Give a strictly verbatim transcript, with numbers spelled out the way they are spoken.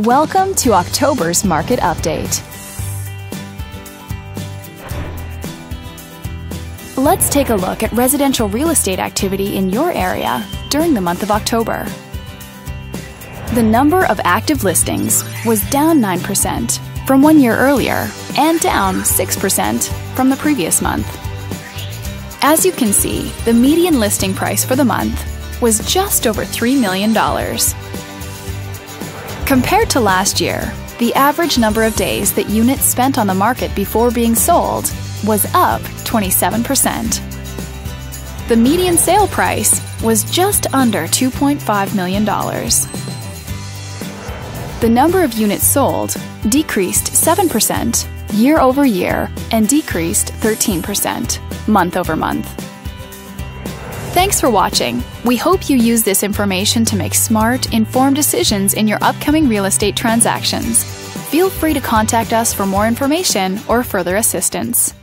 Welcome to October's Market Update. Let's take a look at residential real estate activity in your area during the month of October. The number of active listings was down nine percent from one year earlier and down six percent from the previous month. As you can see, the median listing price for the month was just over three million dollars. Compared to last year, the average number of days that units spent on the market before being sold was up twenty-seven percent. The median sale price was just under two point five million dollars. The number of units sold decreased seven percent year over year and decreased thirteen percent month over month. Thanks for watching. We hope you use this information to make smart, informed decisions in your upcoming real estate transactions. Feel free to contact us for more information or further assistance.